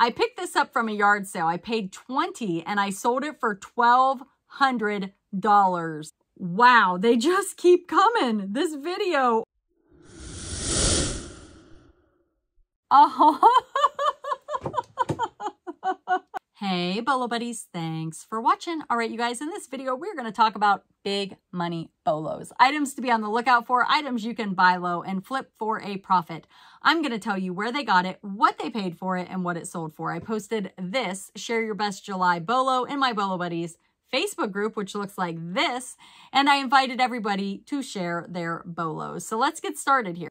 I picked this up from a yard sale. I paid $20 and I sold it for $1,200. Wow, they just keep coming. This video. Oh. Hey, Bolo buddies, thanks for watching. All right, you guys, in this video, we're going to talk about big money bolos, items to be on the lookout for, items you can buy low and flip for a profit. I'm going to tell you where they got it, what they paid for it, and what it sold for. I posted this Share Your Best July Bolo in my Bolo buddies Facebook group, which looks like this, and I invited everybody to share their bolos. So let's get started here.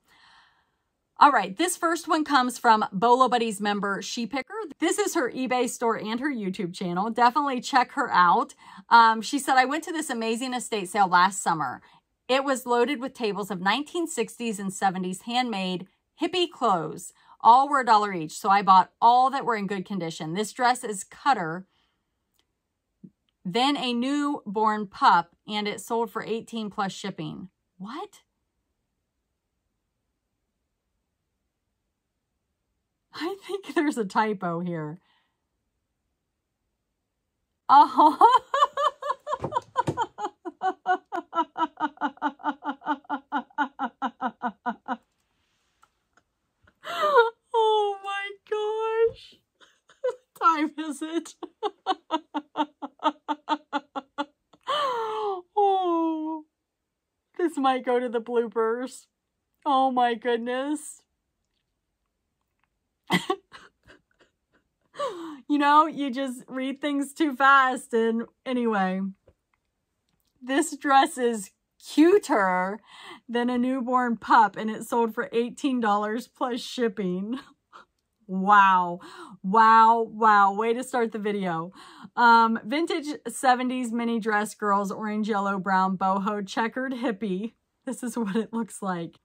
All right, this first one comes from Bolo Buddies member She Picker. This is her eBay store and her YouTube channel. Definitely check her out. She said, I went to this amazing estate sale last summer. It was loaded with tables of 1960s and 70s handmade hippie clothes. All were $1 each, so I bought all that were in good condition. This dress is cutter, then a newborn pup, and it sold for $18 plus shipping. What? I think there's a typo here. Oh. Oh my gosh. What time is it? Oh. This might go to the bloopers. Oh my goodness. You know, you just read things too fast. And anyway, this dress is cuter than a newborn pup, and it sold for $18 plus shipping. Wow. Wow. Wow. Way to start the video. Vintage 70s mini dress, girls, orange, yellow, brown, boho, checkered hippie. This is what it looks like.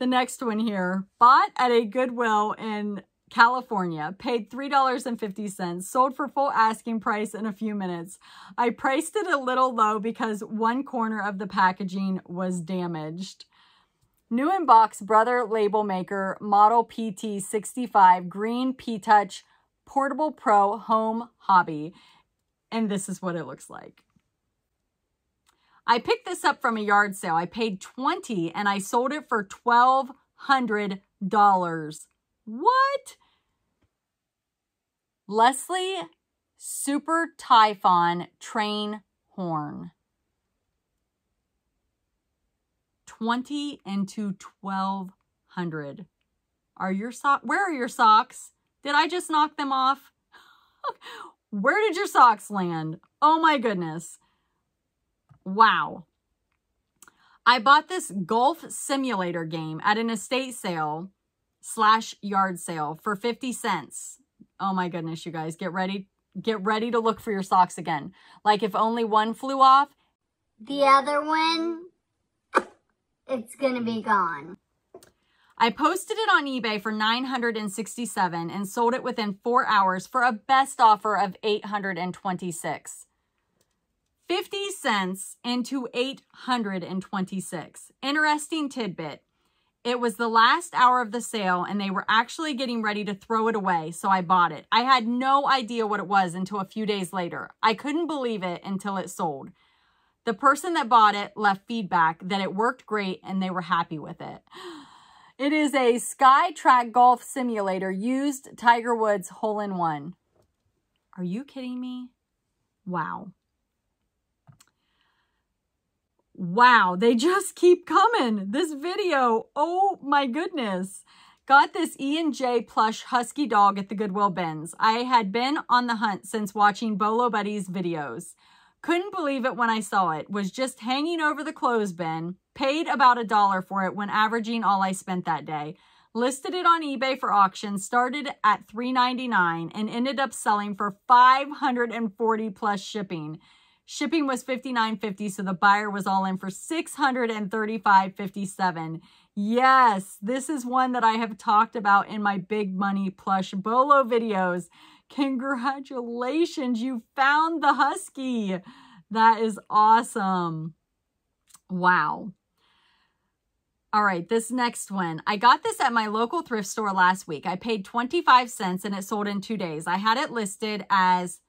The next one here, bought at a Goodwill in California, paid $3.50, sold for full asking price in a few minutes. I priced it a little low because one corner of the packaging was damaged. New in box, Brother label maker, model PT65, green P-touch, portable pro home hobby. And this is what it looks like. I picked this up from a yard sale. I paid $20 and I sold it for $1,200. What? Leslie Super Typhon train horn. 20 into 1,200. Are your socks? Where are your socks? Did I just knock them off? Where did your socks land? Oh my goodness. Wow. I bought this golf simulator game at an estate sale slash yard sale for 50 cents. Oh my goodness, you guys, get ready to look for your socks again. Like if only one flew off, the other one, it's going to be gone. I posted it on eBay for $967 and sold it within 4 hours for a best offer of $826. 50 cents into 826. Interesting tidbit. It was the last hour of the sale and they were actually getting ready to throw it away, so I bought it. I had no idea what it was until a few days later. I couldn't believe it until it sold. The person that bought it left feedback that it worked great and they were happy with it. It is a SkyTrak golf simulator used Tiger Woods hole-in-one. Are you kidding me? Wow. Wow, they just keep coming. This video, oh my goodness. Got this E&J plush husky dog at the Goodwill bins. I had been on the hunt since watching Bolo Buddies videos. Couldn't believe it when I saw it. Was just hanging over the clothes bin. Paid about $1 for it when averaging all I spent that day. Listed it on eBay for auction. Started at $399 and ended up selling for $540 plus shipping. Shipping was $59.50, so the buyer was all in for $635.57. Yes, this is one that I have talked about in my big money plush bolo videos. Congratulations, you found the husky. That is awesome. Wow. All right, this next one. I got this at my local thrift store last week. I paid 25 cents and it sold in 2 days. I had it listed as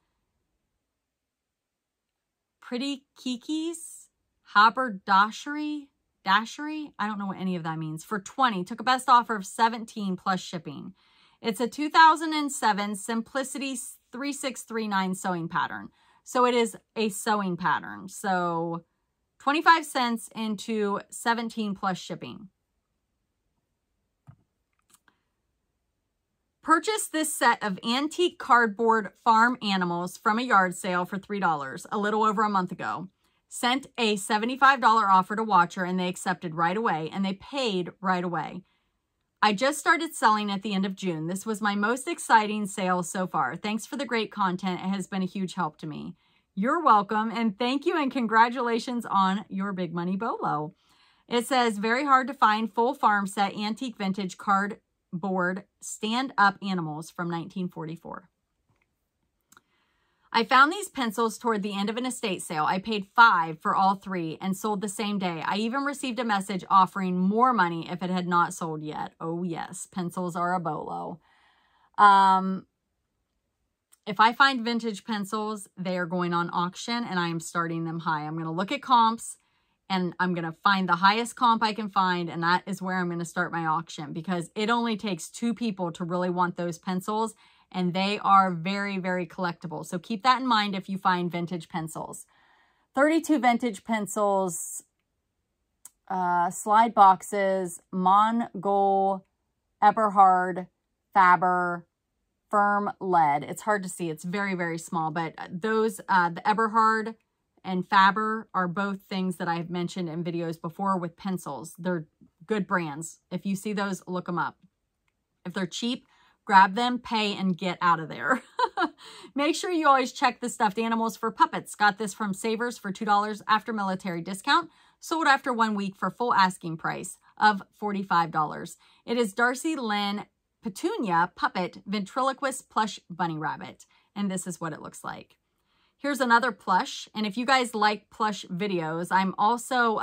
Pretty Kiki's Haberdashery. I don't know what any of that means. For 20, took a best offer of 17 plus shipping. It's a 2007 Simplicity 3639 sewing pattern. So it is a sewing pattern. So 25 cents into 17 plus shipping. Purchased this set of antique cardboard farm animals from a yard sale for $3 a little over a month ago. Sent a $75 offer to Watcher and they accepted right away and they paid right away. I just started selling at the end of June. This was my most exciting sale so far. Thanks for the great content. It has been a huge help to me. You're welcome, and thank you, and congratulations on your big money bolo. It says, very hard to find full farm set antique vintage cardboard stand-up animals from 1944. I found these pencils toward the end of an estate sale. I paid $5 for all three and sold the same day. I even received a message offering more money if it had not sold yet. Oh, yes, pencils are a bolo. If I find vintage pencils, they are going on auction and I am starting them high. I'm going to look at comps and I'm going to find the highest comp I can find. And that is where I'm going to start my auction, because it only takes 2 people to really want those pencils. And they are very, very collectible. So keep that in mind if you find vintage pencils. 32 vintage pencils, slide boxes, Mongol, Eberhard, Faber, firm lead. It's hard to see. It's very, very small, but those, the Eberhard and Faber are both things that I've mentioned in videos before with pencils. They're good brands. If you see those, look them up. If they're cheap, grab them, pay, and get out of there. Make sure you always check the stuffed animals for puppets. Got this from Savers for $2 after military discount. Sold after 1 week for full asking price of $45. It is Darcy Lynn Petunia puppet ventriloquist plush bunny rabbit. And this is what it looks like. Here's another plush. And if you guys like plush videos, I'm also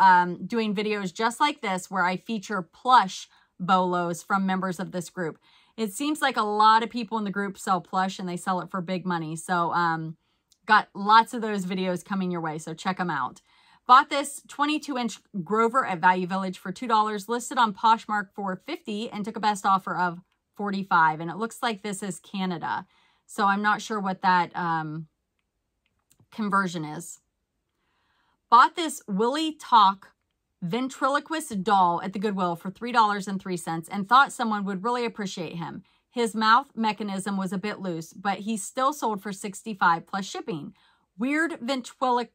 doing videos just like this where I feature plush bolos from members of this group. It seems like a lot of people in the group sell plush and they sell it for big money. So got lots of those videos coming your way. So check them out. Bought this 22-inch Grover at Value Village for $2, listed on Poshmark for $50 and took a best offer of $45, and it looks like this is Canada. So I'm not sure what that conversion is. Bought this Willy Talk ventriloquist doll at the Goodwill for $3.03 and thought someone would really appreciate him. His mouth mechanism was a bit loose, but he still sold for $65 plus shipping. Weird ventriloquist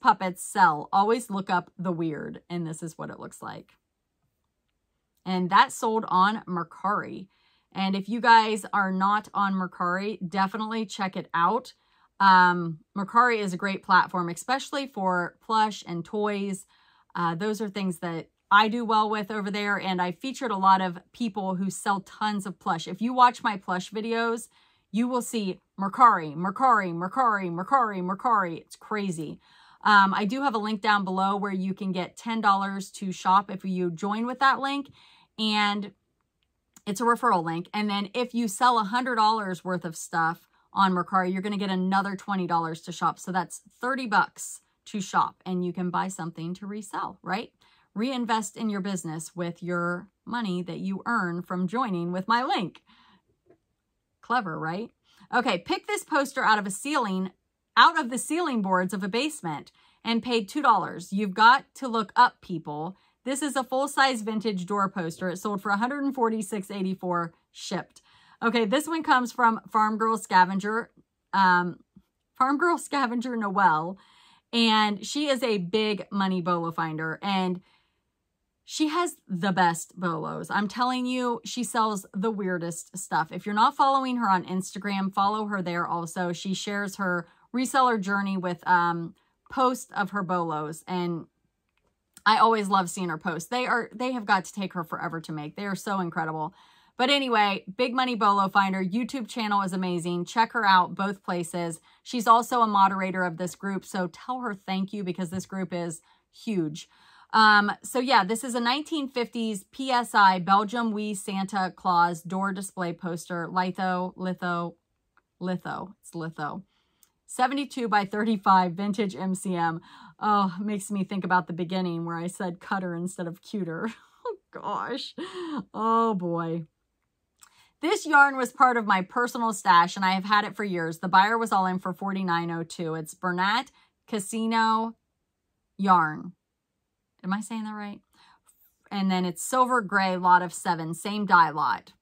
puppets sell. Always look up the weird, and this is what it looks like. And that sold on Mercari. And if you guys are not on Mercari, definitely check it out. Mercari is a great platform, especially for plush and toys. Those are things that I do well with over there. And I featured a lot of people who sell tons of plush. If you watch my plush videos, you will see Mercari, Mercari, Mercari, Mercari, Mercari. It's crazy. I do have a link down below where you can get $10 to shop if you join with that link, and it's a referral link. And then if you sell $100 worth of stuff on Mercari, you're going to get another $20 to shop. So that's 30 bucks to shop, and you can buy something to resell, right? Reinvest in your business with your money that you earn from joining with my link. Clever, right? Okay. Pick this poster out of the ceiling boards of a basement and paid $2. You've got to look up, people. This is a full-size vintage door poster. It sold for $146.84 shipped. Okay, this one comes from Farm Girl Scavenger Noelle, and she is a big money bolo finder, and she has the best bolos. I'm telling you, she sells the weirdest stuff. If you're not following her on Instagram, follow her there also. She shares her reseller journey with posts of her bolos, and I always love seeing her posts. They have got to take her forever to make. They are so incredible. But anyway, Big Money Bolo Finder YouTube channel is amazing. Check her out both places. She's also a moderator of this group, so tell her thank you because this group is huge. So yeah, this is a 1950s PSI Belgium Wee Santa Claus door display poster, litho, 72x35 vintage MCM. Oh, makes me think about the beginning where I said cutter instead of cuter. Oh gosh. Oh boy. This yarn was part of my personal stash and I have had it for years. The buyer was all in for $49.02. It's Bernat Casino yarn. Am I saying that right? And then it's silver gray lot of 7, same dye lot.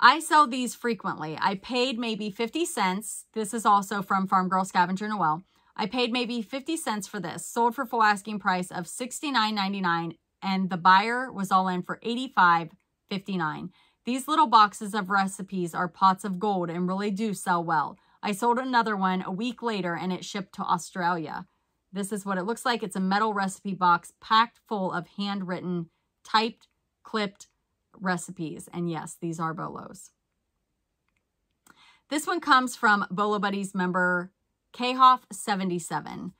I sell these frequently. I paid maybe 50 cents. This is also from Farm Girl Scavenger Noelle. I paid maybe 50 cents for this, sold for full asking price of $69.99, and the buyer was all in for $85.59. These little boxes of recipes are pots of gold and really do sell well. I sold another one a week later and it shipped to Australia. This is what it looks like. It's a metal recipe box packed full of handwritten, typed, clipped recipes. And yes, these are BOLOs. This one comes from BOLO Buddies member Kahoff77.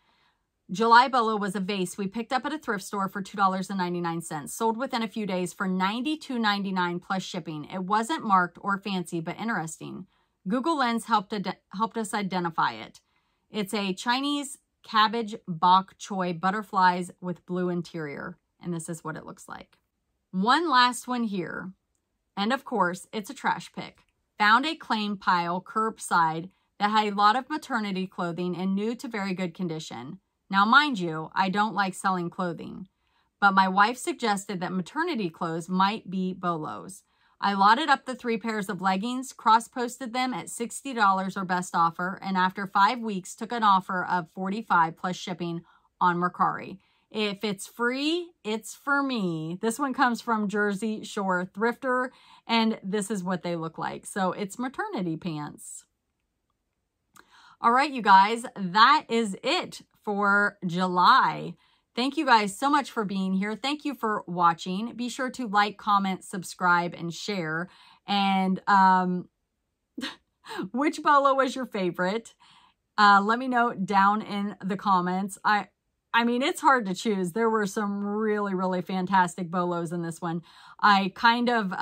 July BOLO was a vase we picked up at a thrift store for $2.99. Sold within a few days for $92.99 plus shipping. It wasn't marked or fancy, but interesting. Google Lens helped us identify it. It's a Chinese cabbage bok choy butterflies with blue interior. And this is what it looks like. One last one here. And of course, it's a trash pick. Found a claim pile curbside that had a lot of maternity clothing and new to very good condition. Now, mind you, I don't like selling clothing, but my wife suggested that maternity clothes might be BOLOs. I lotted up the 3 pairs of leggings, cross-posted them at $60 or best offer, and after 5 weeks took an offer of $45 plus shipping on Mercari. If it's free, it's for me. This one comes from Jersey Shore Thrifter, and this is what they look like. So it's maternity pants. All right, you guys, that is it for July. Thank you guys so much for being here. Thank you for watching. Be sure to like, comment, subscribe, and share. And which BOLO was your favorite? Let me know down in the comments. I mean, it's hard to choose. There were some really, really fantastic BOLOs in this one. I kind of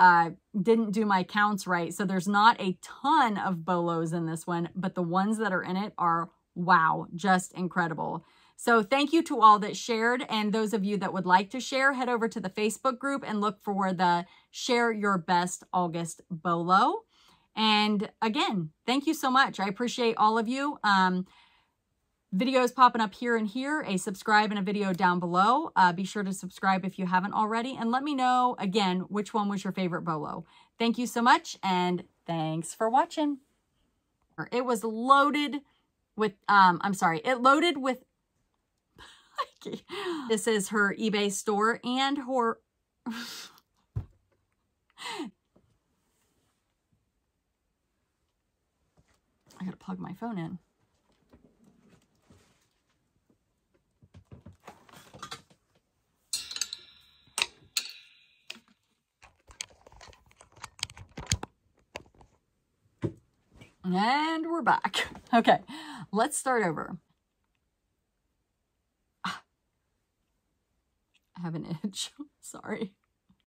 didn't do my counts right, so there's not a ton of BOLOs in this one, but the ones that are in it are, wow, just incredible. So thank you to all that shared, and those of you that would like to share, head over to the Facebook group and look for the Share Your Best August BOLO. And again, thank you so much. I appreciate all of you. Videos popping up here and here, a subscribe and a video down below. Be sure to subscribe if you haven't already, and let me know again which one was your favorite BOLO. Thank you so much, and thanks for watching. It was loaded with, this is her eBay store and her I gotta plug my phone in. And we're back. Okay, let's start over. I have an itch. Sorry.